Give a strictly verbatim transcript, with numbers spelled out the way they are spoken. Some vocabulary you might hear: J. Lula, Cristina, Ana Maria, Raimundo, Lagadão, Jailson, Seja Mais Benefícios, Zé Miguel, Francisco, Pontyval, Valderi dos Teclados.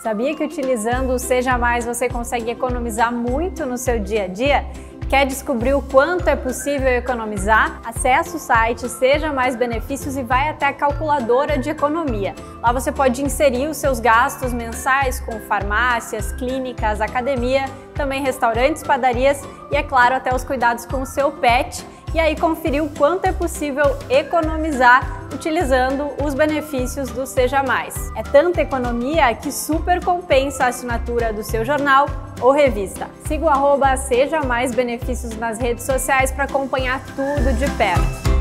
Sabia que utilizando o Seja Mais você consegue economizar muito no seu dia a dia? Quer descobrir o quanto é possível economizar? Acesse o site Seja Mais Benefícios e vai até a calculadora de economia. Lá você pode inserir os seus gastos mensais com farmácias, clínicas, academia, também restaurantes, padarias e, é claro, até os cuidados com o seu pet. E aí conferir o quanto é possível economizar utilizando os benefícios do Seja Mais. É tanta economia que super compensa a assinatura do seu jornal ou revista. Siga o arroba Seja Mais Benefícios nas redes sociais para acompanhar tudo de perto.